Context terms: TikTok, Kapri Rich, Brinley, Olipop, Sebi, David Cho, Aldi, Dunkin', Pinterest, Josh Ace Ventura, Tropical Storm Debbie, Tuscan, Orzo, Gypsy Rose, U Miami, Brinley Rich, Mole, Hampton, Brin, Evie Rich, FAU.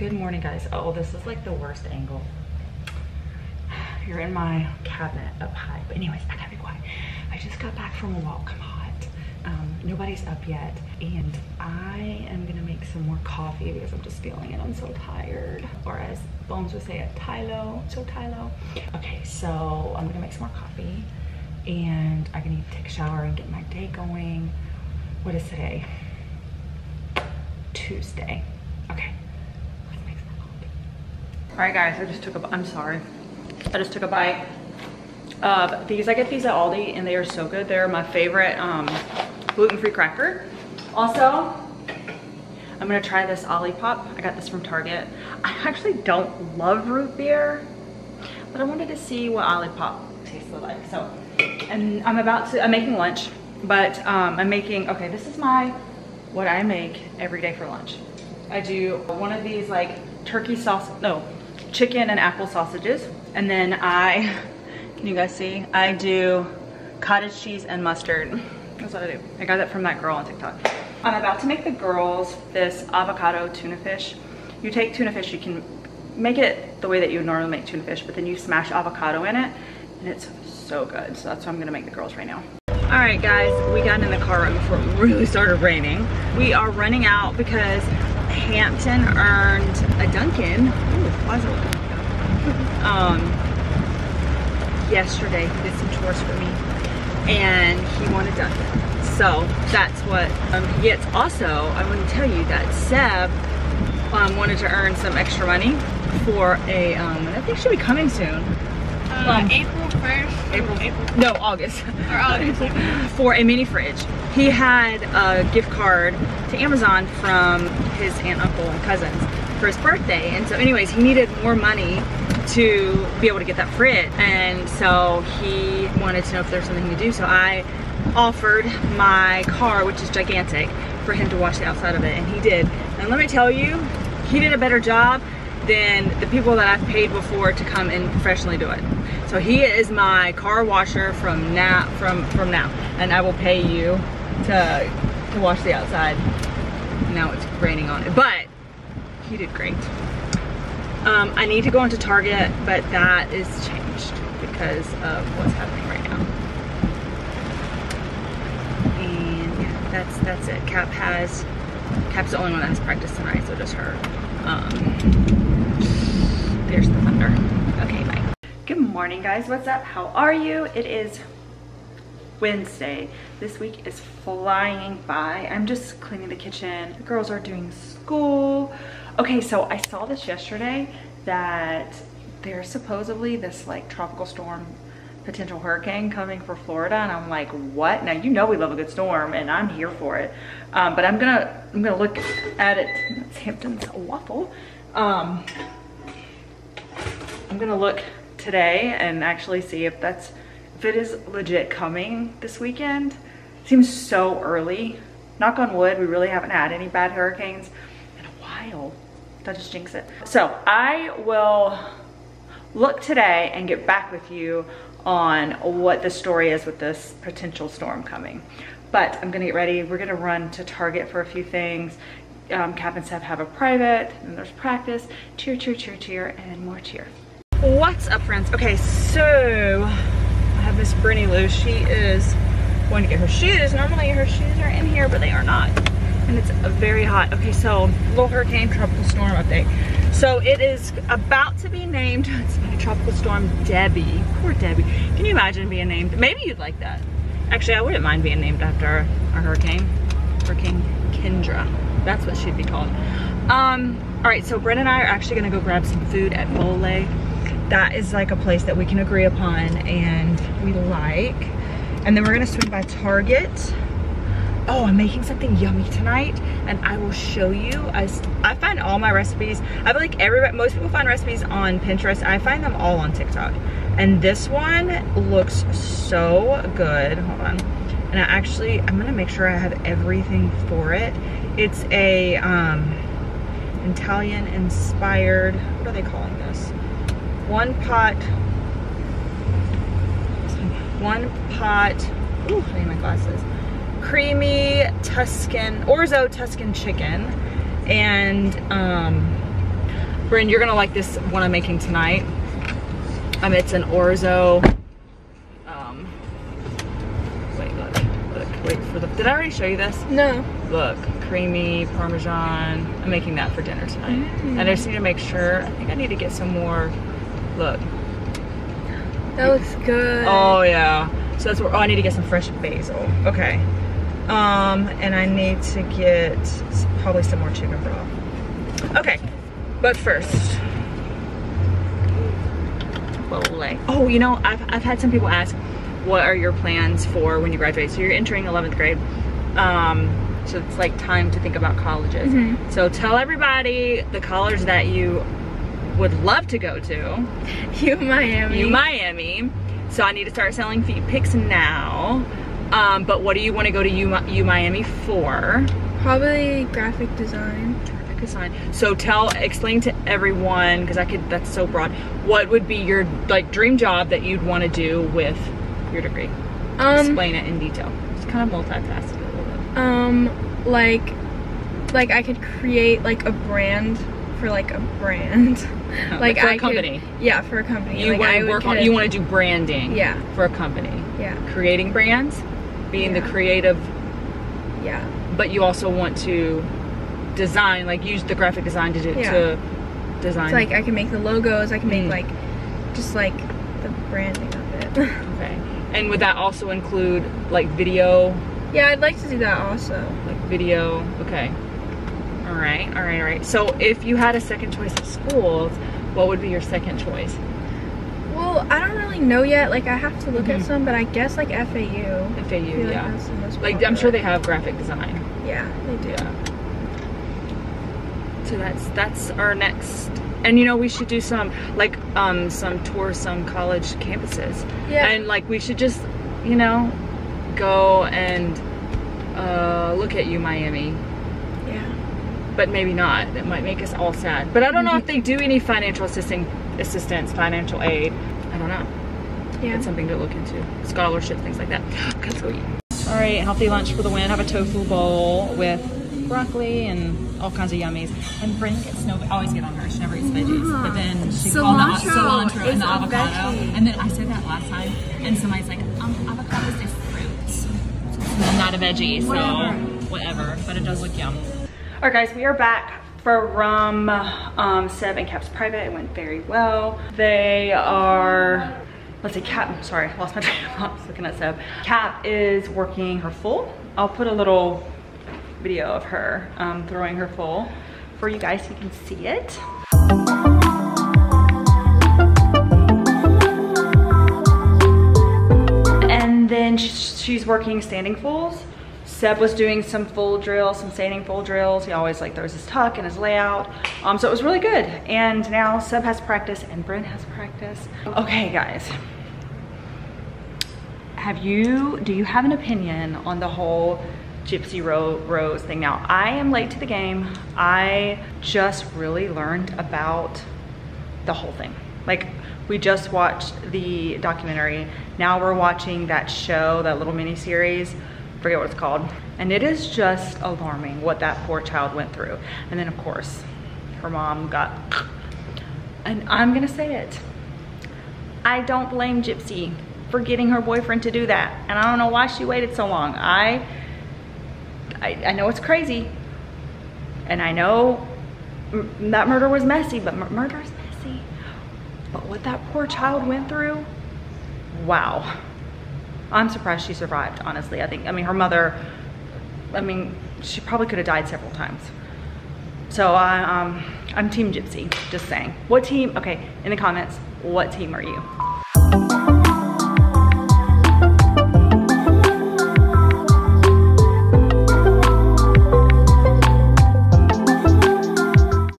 Good morning, guys. Oh, this is like the worst angle. You're in my cabinet up high, but anyways, I gotta be quiet. I just got back from a walk. I'm hot. Nobody's up yet, and I am gonna make some more coffee because I'm just feeling it. I'm so tired, or as Bones would say, a Tylo. So Tylo. Okay, so I'm gonna make some more coffee, and I can take a shower and get my day going. What is today? Tuesday. Okay, let's make some coffee. All right, guys, I just took a bite of these. I get these at Aldi and they are so good. They're my favorite gluten-free cracker. Also, I'm gonna try this Olipop. I got this from Target. I actually don't love root beer, but I wanted to see what Olipop tasted like. So, and I'm making lunch, but okay, this is what I make every day for lunch. I do one of these like chicken and apple sausages. And then can you guys see? I do cottage cheese and mustard. That's what I do. I got that from that girl on TikTok. I'm about to make the girls this avocado tuna fish. You take tuna fish, you can make it the way that you would normally make tuna fish, but then you smash avocado in it and it's so good. So that's what I'm gonna make the girls right now. All right, guys, we got in the car right before it really started raining. We are running out because Hampton earned a Dunkin'. Ooh, puzzle. Yesterday he did some chores for me and he wanted Dunkin', so that's what he gets. Also, I want to tell you that Seb wanted to earn some extra money for a I think she'll be coming soon, August, for a mini fridge. He had a gift card to Amazon from his aunt, uncle, and cousins for his birthday, and so anyways, he needed more money to be able to get that fridge, and so he wanted to know if there's something to do. So I offered my car, which is gigantic, for him to wash the outside of it, and he did. And let me tell you, he did a better job than the people that I've paid before to come and professionally do it. So he is my car washer from now, and I will pay you to wash the outside. Now it's raining on it, but he did great. I need to go into Target, but that is changed because of what's happening right now. And yeah, that's it. Cap's the only one that has practice tonight, so just her. There's the thunder. Okay, bye. Good morning, guys. What's up? How are you? It is Wednesday. This week is flying by. I'm just cleaning the kitchen. The girls are doing school. Okay, so I saw this yesterday that there's supposedly this like tropical storm, potential hurricane coming for Florida, and I'm like, what? Now, you know, we love a good storm and I'm here for it, but I'm gonna look at it. That's Hampton's waffle. I'm gonna look today and actually see if it is legit coming this weekend. It seems so early. Knock on wood, we really haven't had any bad hurricanes in a while. That just jinxed it. So I will look today and get back with you on what the story is with this potential storm coming. But I'm gonna get ready. We're gonna run to Target for a few things. Cap and Seb have a private, and there's practice. Cheer, cheer, cheer, cheer, and more cheer. What's up, friends? Okay, so I have Miss Brinley. She is going to get her shoes. Normally her shoes are in here, but they are not. And it's very hot. Okay, so little hurricane tropical storm update. So it is about to be named Tropical Storm Debbie. Poor Debbie. Can you imagine being named? Maybe you'd like that. Actually, I wouldn't mind being named after a hurricane. Hurricane Kendra. That's what she'd be called. All right, so Brent and I are actually gonna go grab some food at Mole. That is like a place that we can agree upon and we like. And then we're gonna swing by Target. Oh, I'm making something yummy tonight and I will show you. I find all my recipes. I feel like most people find recipes on Pinterest. I find them all on TikTok. And this one looks so good. Hold on. And I'm gonna make sure I have everything for it. It's a Italian inspired, what are they calling this? One pot, ooh, I need my glasses. Creamy Tuscan, Orzo Tuscan chicken. And Bryn, you're gonna like this one I'm making tonight. It's an Orzo. Wait, look for the. Did I already show you this? No. Look, creamy Parmesan. I'm making that for dinner tonight. Mm. And I just need to make sure. I think I need to get some more. Look. That looks good. Oh yeah. So that's where. Oh, I need to get some fresh basil. Okay. And I need to get probably some more chicken broth. Okay. But first, Mole. Oh, you know, I've had some people ask, what are your plans for when you graduate? So you're entering 11th grade. So it's like time to think about colleges. Mm-hmm. So tell everybody the college that you would love to go to. U Miami. U Miami. So I need to start selling feet pics now. But what do you want to go to U Miami for? Probably graphic design. So explain to everyone, because that's so broad, what would be your like dream job that you'd want to do with your degree? Explain it in detail. It's kind of multifaceted a little bit. Like I could create like a brand for like a brand. Like for a company. Yeah, for a company. You like want to work on, you want to do branding. Yeah. For a company. Yeah. Creating brands, being the creative. Yeah. But you also want to design, like use the graphic design to design. So, like I can make the logos, I can make like just like the branding of it. Okay. And would that also include like video? Yeah, I'd like to do that also. Like video. Okay. All right. So if you had a second choice of schools, what would be your second choice? Well, I don't really know yet. Like I have to look at some, but I guess like FAU. FAU, yeah. Like I'm sure they have graphic design. Yeah, they do. Yeah. So that's our next, and you know we should do some like tour some college campuses. Yeah. And like we should just, you know, go and look at U Miami. Yeah. But maybe not. That might make us all sad. But I don't know if they do any financial aid. I don't know. Yeah. It's something to look into. Scholarship, things like that. Let's go eat. All right, healthy lunch for the win. Have a tofu bowl with broccoli and all kinds of yummies. And Brynn gets no, I always get on her, she never eats veggies. But then she called the cilantro and the avocado. And then I said that last time, and somebody's like, avocados are fruits. It's not a veggie, so whatever. But it does look yum. All right guys, we are back from Seb and Cap's private. It went very well. They are, let's see, Cap, sorry, I lost my train of thought. I was looking at Seb. Cap is working her full. I'll put a little video of her throwing her full for you guys so you can see it. And then she's working standing fulls. Seb was doing some full drills, some standing full drills. He always like throws his tuck and his layout. So it was really good. And now Seb has practice and Brynn has practice. Okay guys, do you have an opinion on the whole Gypsy Rose thing? Now, I am late to the game. I just really learned about the whole thing. Like, we just watched the documentary. Now we're watching that show, that little mini series, forget what it's called. And it is just alarming what that poor child went through. And then of course, her mom got, and I'm gonna say it, I don't blame Gypsy for getting her boyfriend to do that. And I don't know why she waited so long. I know it's crazy, and I know that murder was messy, but murder is messy. But what that poor child went through, wow. I'm surprised she survived, honestly. I mean, her mother, she probably could have died several times. So I'm team Gypsy, just saying. What team, okay, in the comments, what team are you?